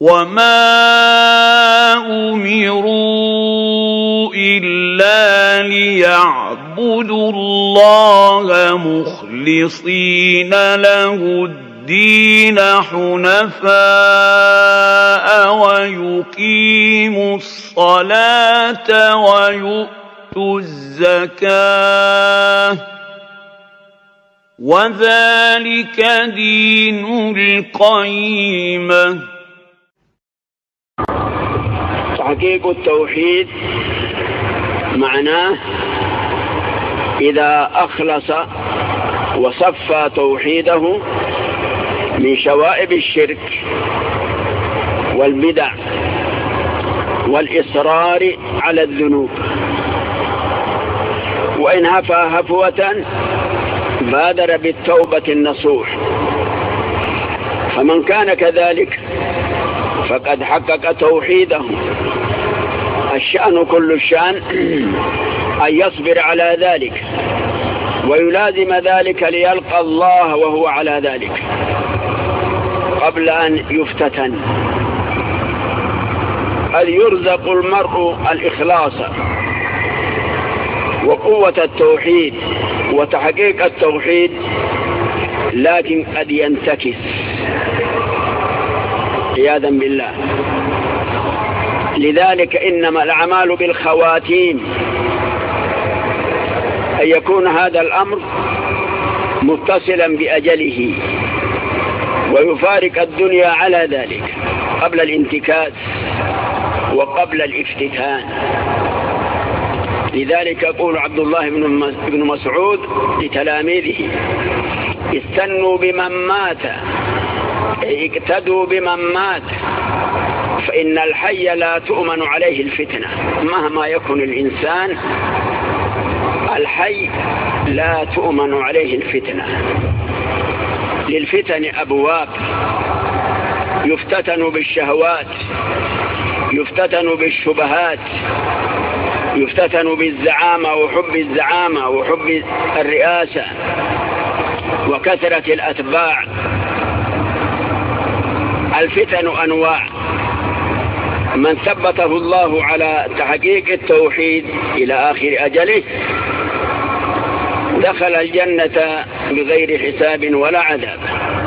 وَمَا أُمِرُوا إِلَّا لِيَعْبُدُوا اللَّهَ مُخْلِصِينَ لَهُ الدِّينَ حُنَفَاءَ وَيُقِيمُوا الصَّلَاةَ وَيُؤْتُوا الزَّكَاةَ وَذَلِكَ دِينُ الْقَيِّمَةِ. تحقيق التوحيد معناه إذا أخلص وصفى توحيده من شوائب الشرك والبدع والإصرار على الذنوب، وإن هفى هفوة بادر بالتوبة النصوح، فمن كان كذلك فقد حقق توحيده. الشأن كل الشأن أن يصبر على ذلك ويلازم ذلك ليلقى الله وهو على ذلك قبل أن يفتتن. أن يرزق المرء الإخلاص وقوة التوحيد وتحقيق التوحيد، لكن قد ينتكس عياذا بالله. لذلك إنما الأعمال بالخواتيم، أن يكون هذا الأمر متصلا بأجله ويفارق الدنيا على ذلك قبل الانتكاس وقبل الافتتان. لذلك يقول عبد الله بن مسعود لتلاميذه: استنوا بمن مات، أي اقتدوا بمن مات، فإن الحي لا تؤمن عليه الفتنة. مهما يكن الإنسان الحي لا تؤمن عليه الفتنة. للفتن أبواب، يفتتن بالشهوات، يفتتن بالشبهات، يفتتن بالزعامة وحب الزعامة وحب الرئاسة وكثرة الأتباع. الفتن أنواع، من ثبته الله على تحقيق التوحيد إلى آخر أجله دخل الجنة بغير حساب ولا عذاب.